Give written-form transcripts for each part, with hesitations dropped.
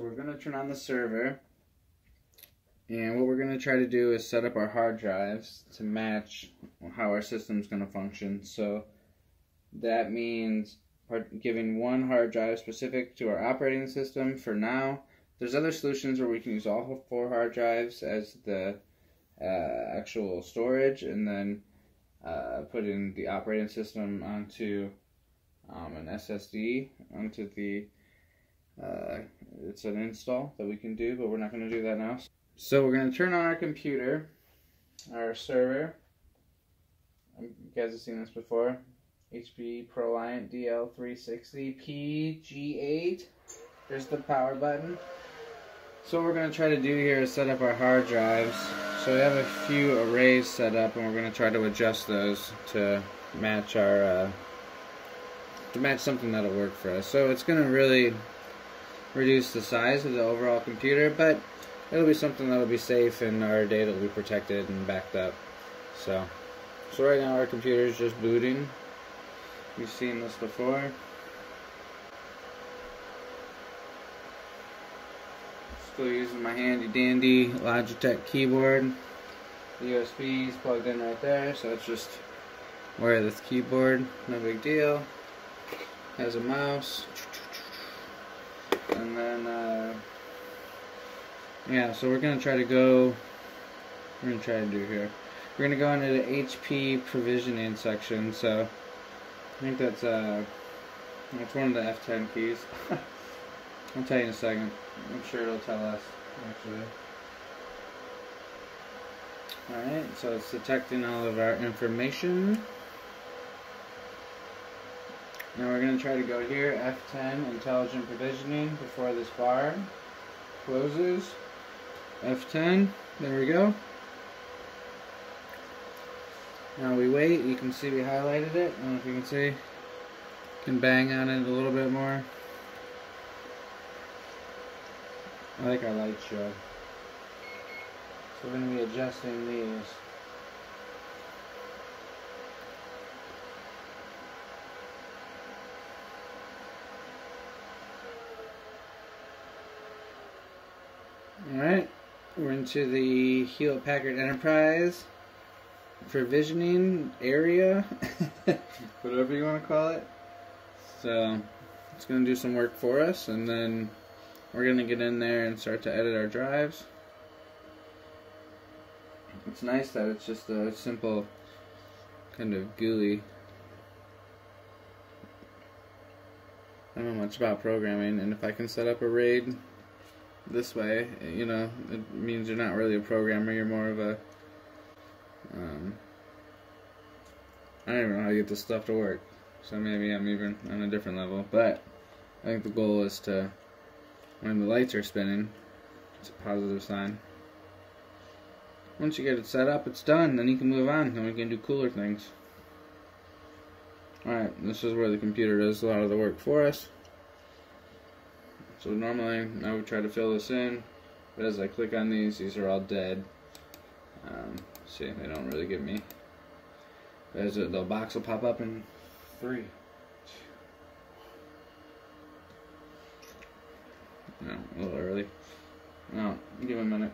So we're going to turn on the server, and what we're going to try to do is set up our hard drives to match how our system's going to function. So that means giving one hard drive specific to our operating system for now. There's other solutions where we can use all four hard drives as the actual storage, and then put in the operating system onto an SSD, onto the it's an install that we can do, but we're not going to do that now. So we're going to turn on our computer, our server. You guys have seen this before. HP ProLiant DL360p Gen8. There's the power button. So what we're going to try to do here is set up our hard drives. So we have a few arrays set up, and we're going to try to adjust those to match our something that'll work for us. So it's going to really reduce the size of the overall computer, but it'll be something that'll be safe and our data will be protected and backed up. So right now our computer is just booting. We've seen this before. Still using my handy dandy Logitech keyboard. The USB is plugged in right there, so it's just wireless keyboard, no big deal. Has a mouse, and then yeah, so we're gonna go into the HP provisioning section. So I think that's one of the f10 keys. I'll tell you in a second. I'm sure it'll tell us, actually. Alright, so it's detecting all of our information. Now we're going to try to go here, F10, Intelligent Provisioning, before this bar closes. F10, there we go. Now we wait, you can see we highlighted it. I don't know if you can see. You can bang on it a little bit more. I like our light show. So we're going to be adjusting these. Alright, we're into the Hewlett Packard Enterprise provisioning area, whatever you want to call it. So it's going to do some work for us, and then we're going to get in there and start to edit our drives. It's nice that it's just a simple kind of GUI. I don't know much about programming, and if I can set up a RAID this way, you know, it means you're not really a programmer, you're more of a I don't even know how to get this stuff to work, so maybe I'm even on a different level, but I think the goal is to, when the lights are spinning, it's a positive sign. Once you get it set up, it's done, then you can move on, and we can do cooler things. Alright, this is where the computer does a lot of the work for us. So normally I would try to fill this in, but as I click on these are all dead. See, they don't really give me. There's the box will pop up in 3. No, a little early. No, give it a minute.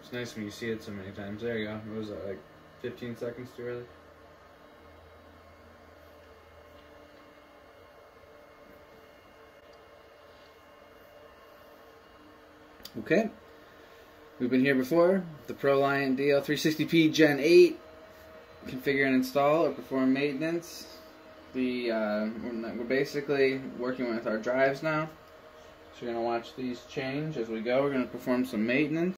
It's nice when you see it so many times. There you go. What was that, like 15 seconds too early? Okay, we've been here before. The ProLiant DL360p Gen8, configure and install or perform maintenance. We're basically working with our drives now. So you're going to watch these change as we go. We're going to perform some maintenance.